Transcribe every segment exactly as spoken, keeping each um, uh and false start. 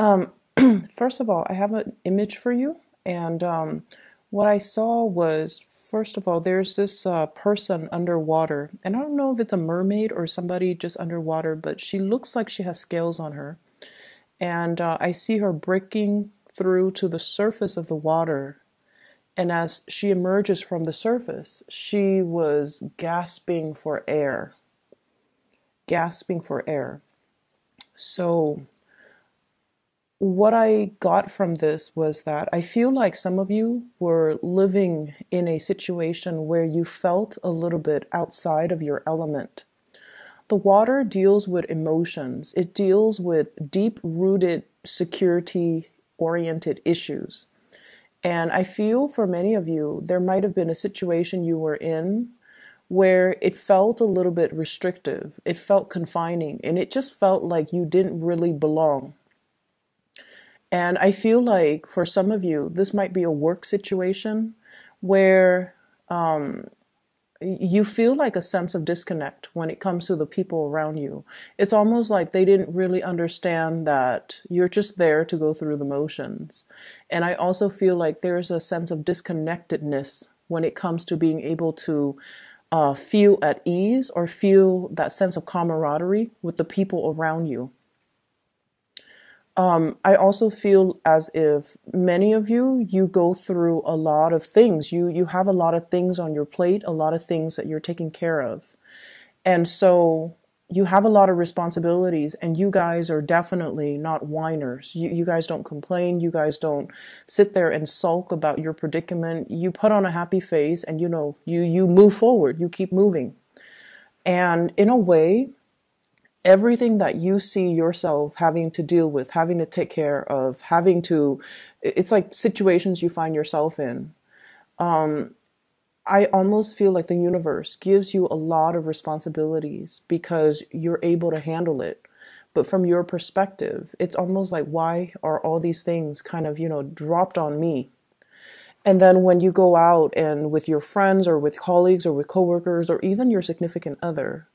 Um, first of all, I have an image for you, and um, what I saw was, first of all, there's this uh, person underwater, and I don't know if it's a mermaid or somebody just underwater, but she looks like she has scales on her, and uh, I see her breaking through to the surface of the water, and as she emerges from the surface, she was gasping for air, gasping for air. So what I got from this was that I feel like some of you were living in a situation where you felt a little bit outside of your element. The water deals with emotions. It deals with deep-rooted, security-oriented issues. And I feel for many of you, there might have been a situation you were in where it felt a little bit restrictive. It felt confining, and it just felt like you didn't really belong. And I feel like for some of you, this might be a work situation where um, you feel like a sense of disconnect when it comes to the people around you. It's almost like they didn't really understand that you're just there to go through the motions. And I also feel like there's a sense of disconnectedness when it comes to being able to uh, feel at ease or feel that sense of camaraderie with the people around you. Um, I also feel as if many of you, you go through a lot of things. You, you have a lot of things on your plate, a lot of things that you're taking care of. And so you have a lot of responsibilities, and you guys are definitely not whiners. You, you guys don't complain. You guys don't sit there and sulk about your predicament. You put on a happy face and, you know, you, you move forward. You keep moving. And in a way, everything that you see yourself having to deal with, having to take care of, having to, it's like situations you find yourself in. Um, I almost feel like the universe gives you a lot of responsibilities because you're able to handle it. But from your perspective, it's almost like, why are all these things kind of, you know, dropped on me? And then when you go out and with your friends or with colleagues or with coworkers or even your significant other,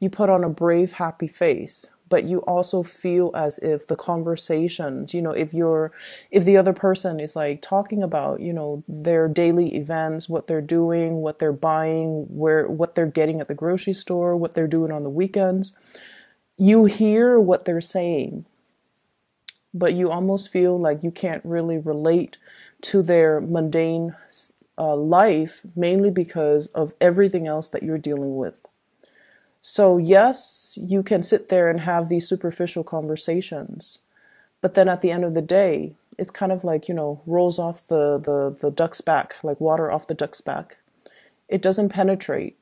you put on a brave, happy face, but you also feel as if the conversations, you know, if you're, if the other person is like talking about, you know, their daily events, what they're doing, what they're buying, where, what they're getting at the grocery store, what they're doing on the weekends, you hear what they're saying, but you almost feel like you can't really relate to their mundane uh, life, mainly because of everything else that you're dealing with. So yes, you can sit there and have these superficial conversations, but then at the end of the day, it's kind of like, you know, rolls off the, the, the duck's back, like water off the duck's back. It doesn't penetrate.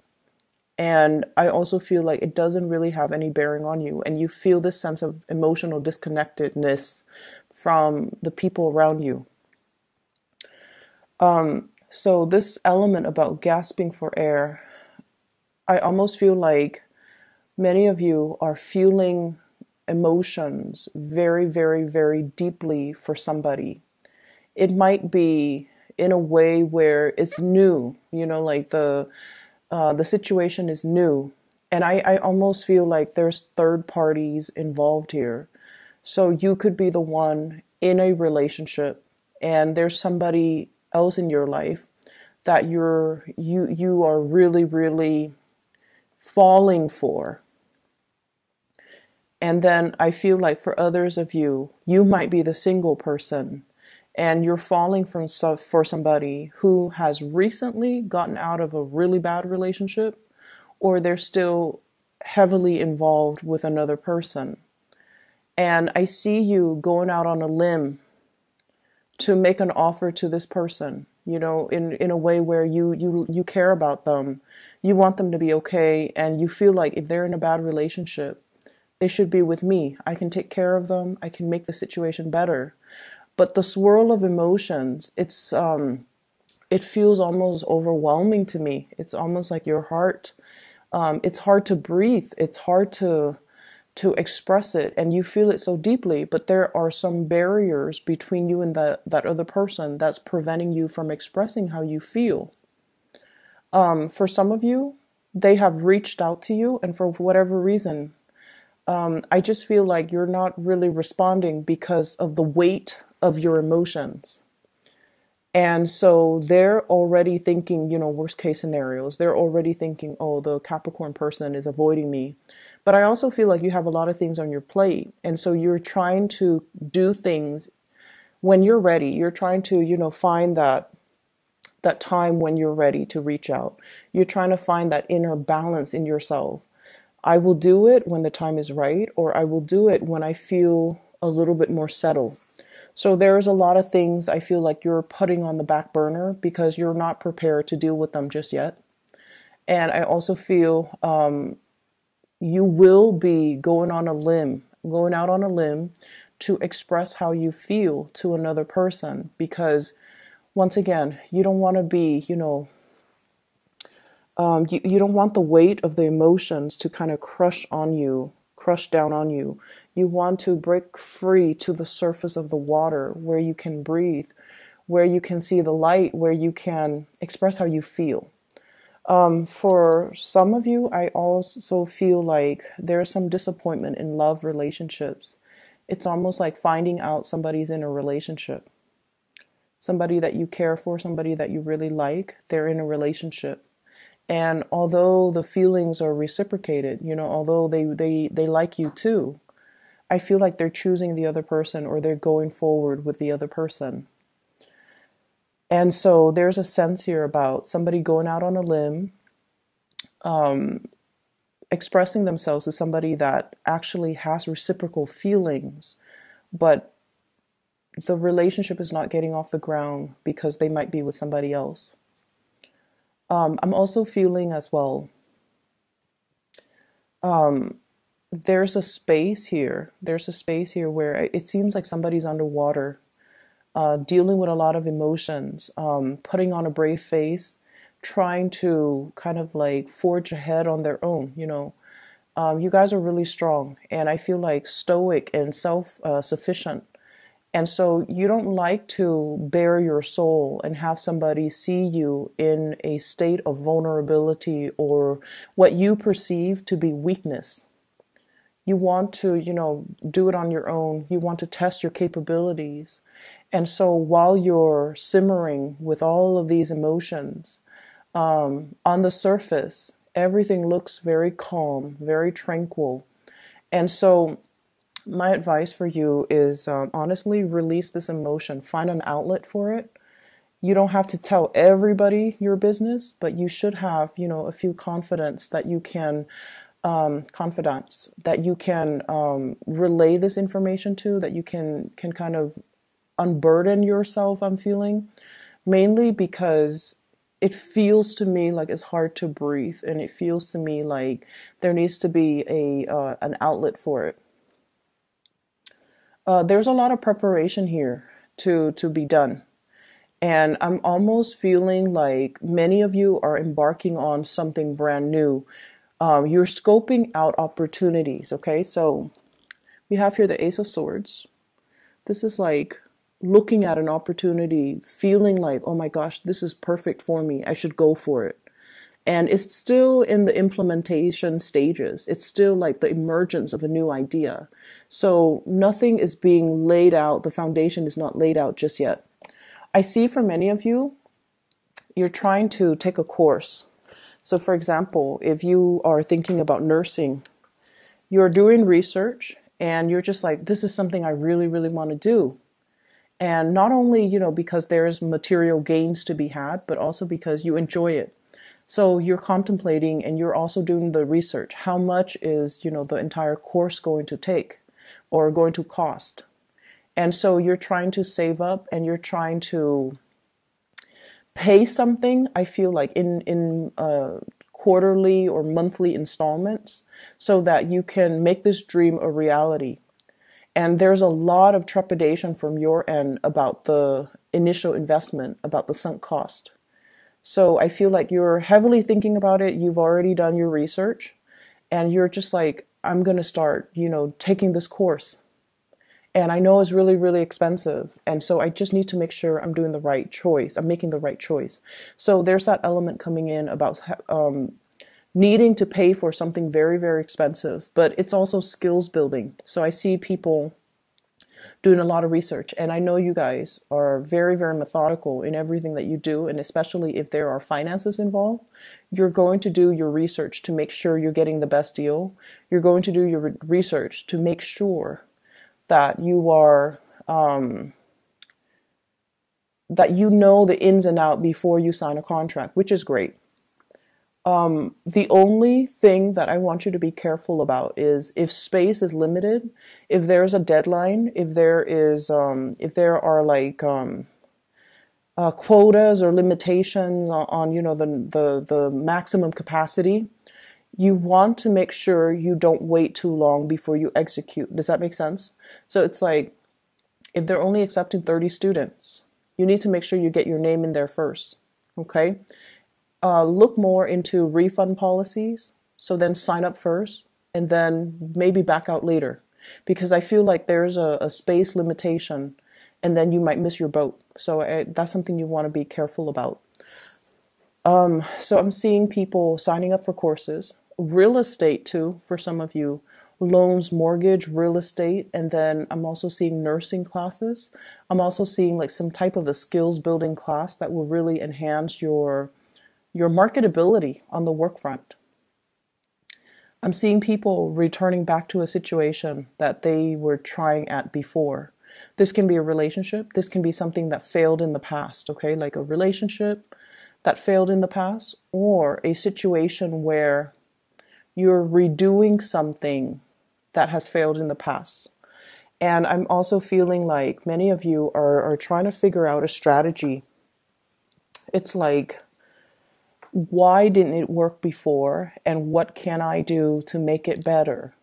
And I also feel like it doesn't really have any bearing on you. And you feel this sense of emotional disconnectedness from the people around you. Um, so this element about gasping for air, I almost feel like many of you are feeling emotions very, very, very deeply for somebody. It might be in a way where it's new, you know, like the uh, the situation is new. And I, I almost feel like there's third parties involved here. So you could be the one in a relationship and there's somebody else in your life that you're, you, you are really, really falling for. And then I feel like for others of you, you might be the single person and you're falling for, for somebody who has recently gotten out of a really bad relationship, or they're still heavily involved with another person. And I see you going out on a limb to make an offer to this person, you know, in, in a way where you, you, you care about them, you want them to be okay, and you feel like if they're in a bad relationship, they should be with me. I can take care of them. I can make the situation better. But the swirl of emotions, it's, um, it feels almost overwhelming to me. It's almost like your heart, um, it's hard to breathe. It's hard to, to express it, and you feel it so deeply, but there are some barriers between you and the, that other person that's preventing you from expressing how you feel. Um, for some of you, they have reached out to you, and for whatever reason, um, I just feel like you're not really responding because of the weight of your emotions. And so they're already thinking, you know, worst case scenarios. They're already thinking, oh, the Capricorn person is avoiding me. But I also feel like you have a lot of things on your plate. And so you're trying to do things when you're ready. You're trying to, you know, find that that time when you're ready to reach out. You're trying to find that inner balance in yourself. I will do it when the time is right, or I will do it when I feel a little bit more settled. So there's a lot of things I feel like you're putting on the back burner because you're not prepared to deal with them just yet. And I also feel um, you will be going on a limb, going out on a limb to express how you feel to another person, because once again, you don't want to be, you know, um, you, you don't want the weight of the emotions to kind of crush on you. Crush down on you. You want to break free to the surface of the water where you can breathe, where you can see the light, where you can express how you feel. Um, for some of you, I also feel like there's some disappointment in love relationships. It's almost like finding out somebody's in a relationship. Somebody that you care for, somebody that you really like, they're in a relationship. And although the feelings are reciprocated, you know, although they, they, they like you too, I feel like they're choosing the other person, or they're going forward with the other person. And so there's a sense here about somebody going out on a limb, um, expressing themselves as somebody that actually has reciprocal feelings, but the relationship is not getting off the ground because they might be with somebody else. Um, I'm also feeling as well, um, there's a space here. There's a space here where it seems like somebody's underwater, uh, dealing with a lot of emotions, um, putting on a brave face, trying to kind of like forge ahead on their own, you know. Um, you guys are really strong, and I feel like stoic and self-sufficient. Uh, And so you don't like to bare your soul and have somebody see you in a state of vulnerability or what you perceive to be weakness. You want to, you know, do it on your own. You want to test your capabilities. And so while you're simmering with all of these emotions, um, on the surface, everything looks very calm, very tranquil. And so my advice for you is um, honestly release this emotion. Find an outlet for it. You don't have to tell everybody your business, but you should have, you know, a few confidants that you can, um, confidants that you can um, relay this information to, that you can can kind of unburden yourself. I'm feeling mainly because it feels to me like it's hard to breathe, and it feels to me like there needs to be a uh, an outlet for it. Uh, there's a lot of preparation here to, to be done. And I'm almost feeling like many of you are embarking on something brand new. Um, you're scoping out opportunities, okay? So we have here the Ace of Swords. This is like looking at an opportunity, feeling like, oh my gosh, this is perfect for me. I should go for it. And it's still in the implementation stages. It's still like the emergence of a new idea. So nothing is being laid out. The foundation is not laid out just yet. I see for many of you, you're trying to take a course. So for example, if you are thinking about nursing, you're doing research and you're just like, this is something I really, really want to do. And not only, you know, because there's material gains to be had, but also because you enjoy it. So you're contemplating, and you're also doing the research. How much is, you know, the entire course going to take or going to cost? And so you're trying to save up, and you're trying to pay something, I feel like, in, in uh, quarterly or monthly installments so that you can make this dream a reality. And there's a lot of trepidation from your end about the initial investment, about the sunk cost. So I feel like you're heavily thinking about it. You've already done your research, and you're just like, I'm going to start, you know, taking this course. And I know it's really, really expensive. And so I just need to make sure I'm doing the right choice. I'm making the right choice. So there's that element coming in about um, needing to pay for something very, very expensive, but it's also skills building. So I see people doing a lot of research, and I know you guys are very, very methodical in everything that you do, and especially if there are finances involved, you're going to do your research to make sure you're getting the best deal. You're going to do your research to make sure that you are, um, that you know the ins and out before you sign a contract, which is great. Um, the only thing that I want you to be careful about is if space is limited, if there's a deadline, if there is, um, if there are like, um, uh, quotas or limitations on, on, you know, the, the, the maximum capacity, you want to make sure you don't wait too long before you execute. Does that make sense? So it's like, if they're only accepting thirty students, you need to make sure you get your name in there first. Okay. Uh, look more into refund policies. So then sign up first and then maybe back out later, because I feel like there's a, a space limitation and then you might miss your boat. So I, that's something you want to be careful about. Um, so I'm seeing people signing up for courses, real estate too, for some of you, loans, mortgage, real estate. And then I'm also seeing nursing classes. I'm also seeing like some type of a skills building class that will really enhance your your marketability on the work front. I'm seeing people returning back to a situation that they were trying at before. This can be a relationship. This can be something that failed in the past, okay? Like a relationship that failed in the past, or a situation where you're redoing something that has failed in the past. And I'm also feeling like many of you are, are trying to figure out a strategy. It's like, why didn't it work before? And what can I do to make it better?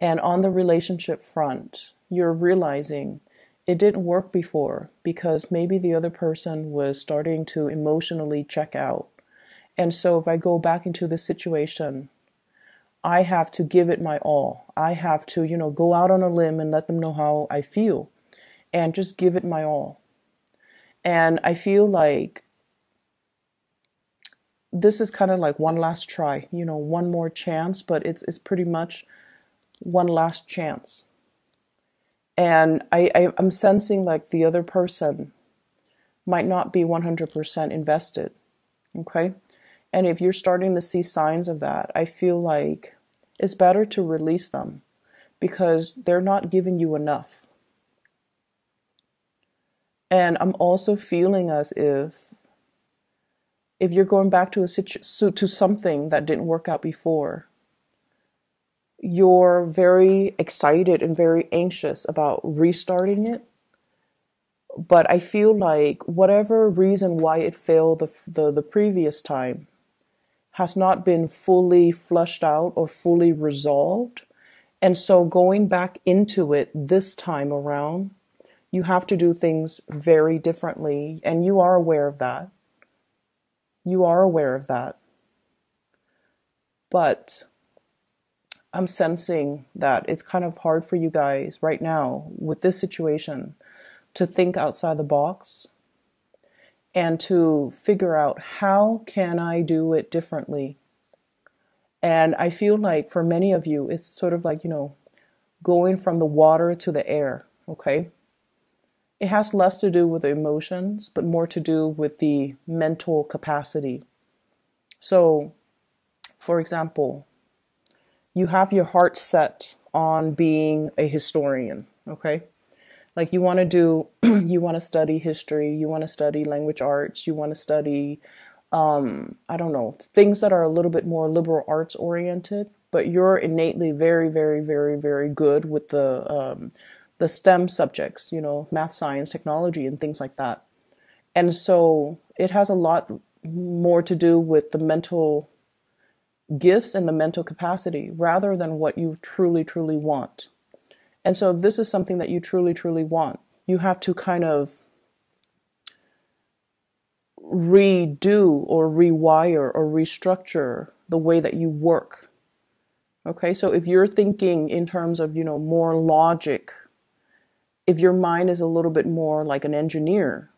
And on the relationship front, you're realizing it didn't work before because maybe the other person was starting to emotionally check out. And so if I go back into this situation, I have to give it my all. I have to, you know, go out on a limb and let them know how I feel and just give it my all. And I feel like this is kind of like one last try, you know, one more chance, but it's it's pretty much one last chance. And I, I, I'm sensing like the other person might not be one hundred percent invested, okay? And if you're starting to see signs of that, I feel like it's better to release them because they're not giving you enough. And I'm also feeling as if If you're going back to a situ to something that didn't work out before, you're very excited and very anxious about restarting it. But I feel like whatever reason why it failed the the, the previous time has not been fully flushed out or fully resolved. And so going back into it this time around, you have to do things very differently. And you are aware of that. You are aware of that, but I'm sensing that it's kind of hard for you guys right now with this situation to think outside the box and to figure out how can I do it differently. And I feel like for many of you, it's sort of like, you know, going from the water to the air, okay? It has less to do with the emotions, but more to do with the mental capacity. So, for example, you have your heart set on being a historian, okay? Like you want to do, you want to study history, you want to study language arts, you want to study, um, I don't know, things that are a little bit more liberal arts oriented, but you're innately very, very, very, very good with the um, the STEM subjects, you know, math, science, technology, and things like that. And so it has a lot more to do with the mental gifts and the mental capacity rather than what you truly, truly want. And so if this is something that you truly, truly want, you have to kind of redo or rewire or restructure the way that you work. Okay, so if you're thinking in terms of, you know, more logic, if your mind is a little bit more like an engineer,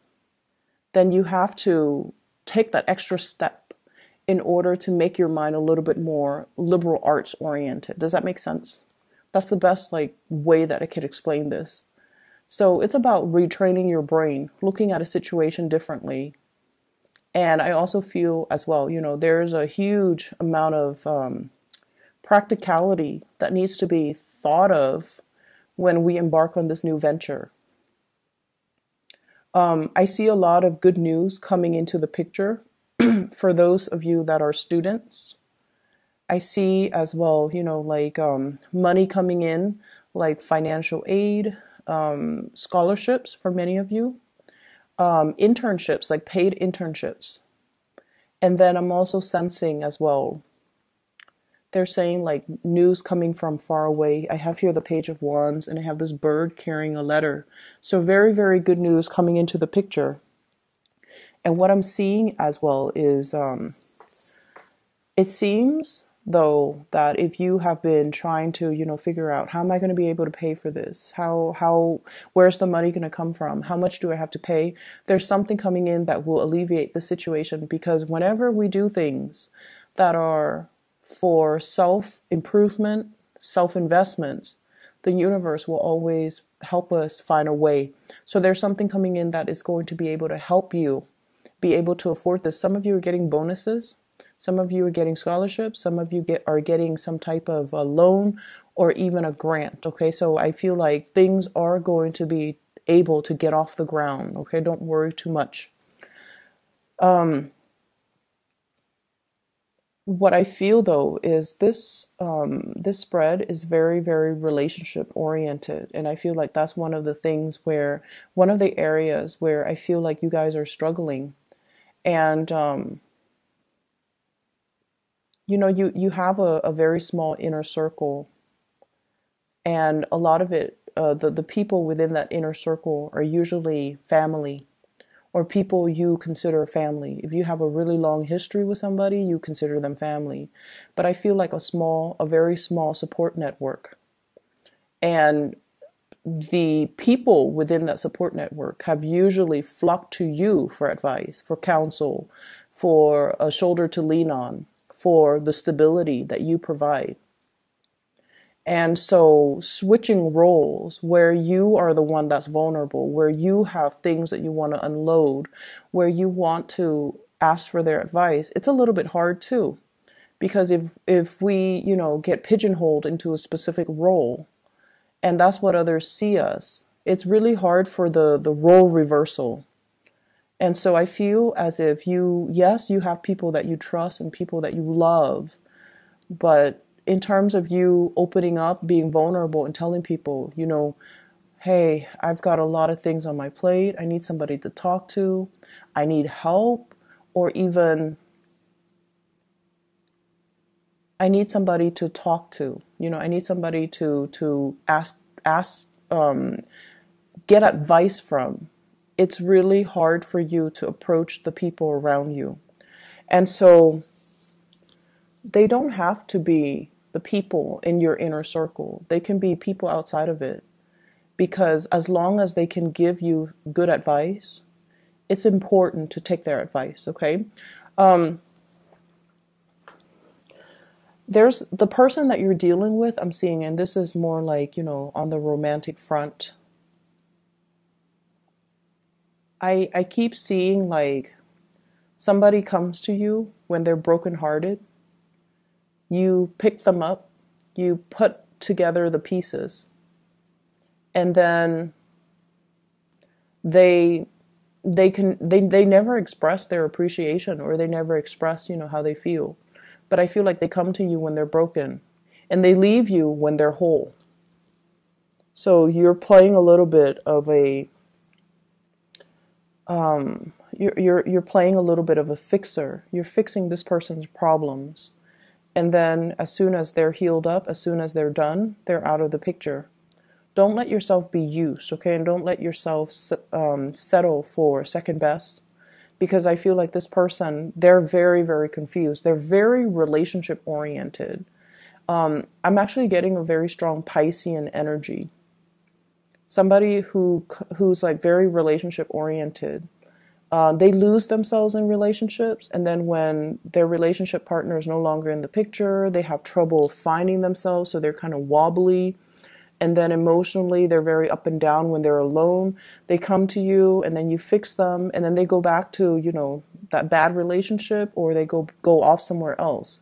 then you have to take that extra step in order to make your mind a little bit more liberal arts oriented. Does that make sense? That's the best like way that I could explain this. So it's about retraining your brain, looking at a situation differently. And I also feel as well, you know, there's a huge amount of um, practicality that needs to be thought of when we embark on this new venture. Um, I see a lot of good news coming into the picture for those of you that are students. I see as well, you know, like um, money coming in, like financial aid, um, scholarships for many of you, um, internships, like paid internships. And then I'm also sensing as well, they're saying like news coming from far away. I have here the Page of Wands and I have this bird carrying a letter. So very, very good news coming into the picture. And what I'm seeing as well is um, it seems though that if you have been trying to, you know, figure out how am I going to be able to pay for this? How, how, where's the money going to come from? How much do I have to pay? There's something coming in that will alleviate the situation, because whenever we do things that are for self-improvement, self-investment, the universe will always help us find a way. So there's something coming in that is going to be able to help you be able to afford this. Some of you are getting bonuses. Some of you are getting scholarships, some of you get are getting some type of a loan or even a grant, okay? So I feel like things are going to be able to get off the ground, okay? Don't worry too much. Um, what I feel though is this, um, this spread is very, very relationship oriented. And I feel like that's one of the things where, one of the areas where I feel like you guys are struggling. And, um, you know, you, you have a, a very small inner circle, and a lot of it, uh, the, the people within that inner circle are usually family or people you consider family. If you have a really long history with somebody, you consider them family. But I feel like a small, a very small support network. And the people within that support network have usually flocked to you for advice, for counsel, for a shoulder to lean on, for the stability that you provide. And so switching roles where you are the one that's vulnerable, where you have things that you want to unload, where you want to ask for their advice, it's a little bit hard too. Because if, if we, you know, get pigeonholed into a specific role, and that's what others see us, it's really hard for the, the role reversal. And so I feel as if you, yes, you have people that you trust and people that you love, but in terms of you opening up, being vulnerable and telling people, you know, hey, I've got a lot of things on my plate. I need somebody to talk to. I need help, or even I need somebody to talk to, you know, I need somebody to, to ask, ask, um, get advice from. It's really hard for you to approach the people around you. And so they don't have to be the people in your inner circle. They can be people outside of it. Because as long as they can give you good advice, it's important to take their advice, okay? Um, there's the person that you're dealing with, I'm seeing, and this is more like, you know, on the romantic front, I, I keep seeing like somebody comes to you when they're brokenhearted. You pick them up, you put together the pieces, and then they they can they they never express their appreciation, or they never express, you know, how they feel. But I feel like they come to you when they're broken, and they leave you when they're whole. So you're playing a little bit of a Um, you're, you're, you're playing a little bit of a fixer. You're fixing this person's problems. And then as soon as they're healed up, as soon as they're done, they're out of the picture. Don't let yourself be used, okay? And don't let yourself um, settle for second best, because I feel like this person, they're very, very confused. They're very relationship oriented. Um, I'm actually getting a very strong Piscean energy. Somebody who who's like very relationship oriented, Uh, they lose themselves in relationships, and then when their relationship partner is no longer in the picture, they have trouble finding themselves, so they're kind of wobbly. And then emotionally, they're very up and down when they're alone. They come to you, and then you fix them, and then they go back to, you know, that bad relationship, or they go, go off somewhere else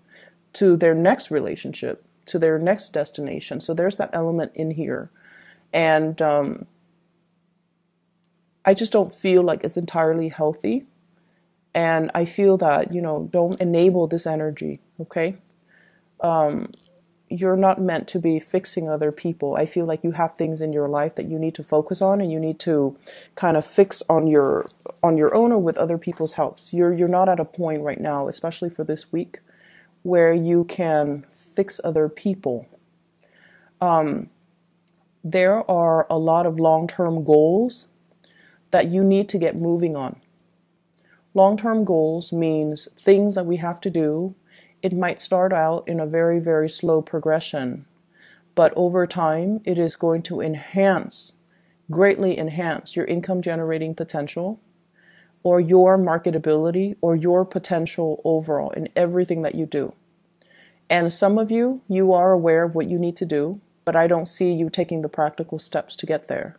to their next relationship, to their next destination. So there's that element in here. And um, I just don't feel like it's entirely healthy. And I feel that, you know, don't enable this energy, okay? Um, you're not meant to be fixing other people. I feel like you have things in your life that you need to focus on, and you need to kind of fix on your on your own or with other people's helps. You're, you're not at a point right now, especially for this week, where you can fix other people. Um, there are a lot of long-term goals that you need to get moving on. Long-term goals means things that we have to do. It might start out in a very, very slow progression, but over time, it is going to enhance, greatly enhance your income generating potential, or your marketability, or your potential overall in everything that you do. And some of you, you are aware of what you need to do, but I don't see you taking the practical steps to get there.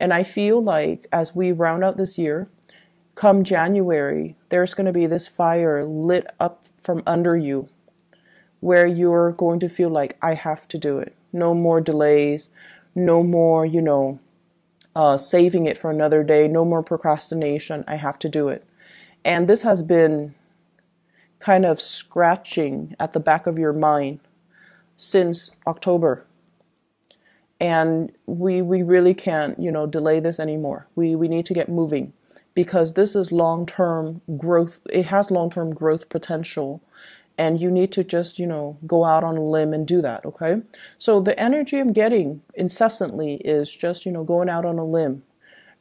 And I feel like as we round out this year, come January, there's going to be this fire lit up from under you where you're going to feel like, I have to do it. No more delays, no more, you know, uh, saving it for another day, no more procrastination. I have to do it. And this has been kind of scratching at the back of your mind since October. And we, we really can't, you know, delay this anymore. We, we need to get moving. Because this is long-term growth. It has long-term growth potential. And you need to just, you know, go out on a limb and do that, okay? So the energy I'm getting incessantly is just, you know, going out on a limb,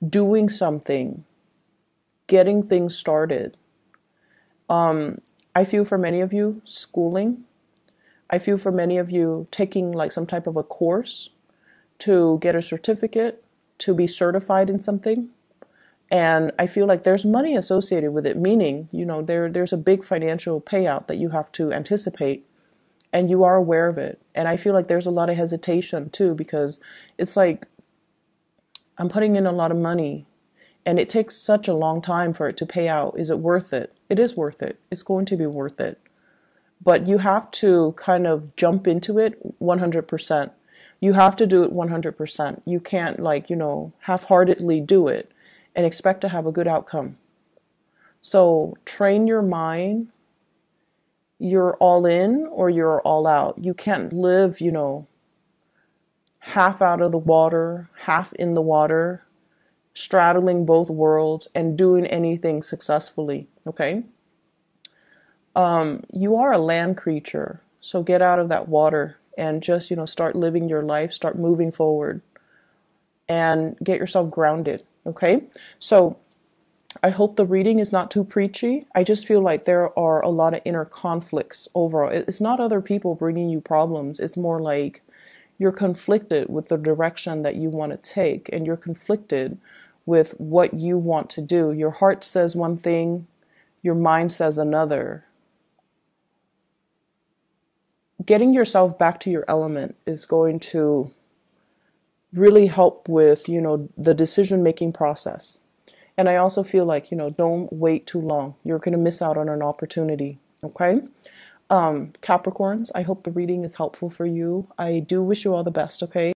doing something, getting things started. Um, I feel for many of you, schooling. I feel for many of you taking like some type of a course to get a certificate, to be certified in something. And I feel like there's money associated with it, meaning, you know, there there's a big financial payout that you have to anticipate, and you are aware of it. And I feel like there's a lot of hesitation too, because it's like, I'm putting in a lot of money, and it takes such a long time for it to pay out. Is it worth it? It is worth it. It's going to be worth it. But you have to kind of jump into it one hundred percent. You have to do it one hundred percent. You can't, like, you know, half-heartedly do it and expect to have a good outcome. So train your mind. You're all in or you're all out. You can't live, you know, half out of the water, half in the water, straddling both worlds and doing anything successfully, okay? Um, you are a land creature, so get out of that water and just, you know, start living your life, start moving forward, and get yourself grounded. Okay, so I hope the reading is not too preachy. I just feel like there are a lot of inner conflicts overall. It's not other people bringing you problems. It's more like you're conflicted with the direction that you want to take, and you're conflicted with what you want to do. Your heart says one thing, your mind says another. Getting yourself back to your element is going to really help with, you know, the decision-making process. And I also feel like, you know, don't wait too long. You're going to miss out on an opportunity, okay? Um, Capricorns, I hope the reading is helpful for you. I do wish you all the best, okay?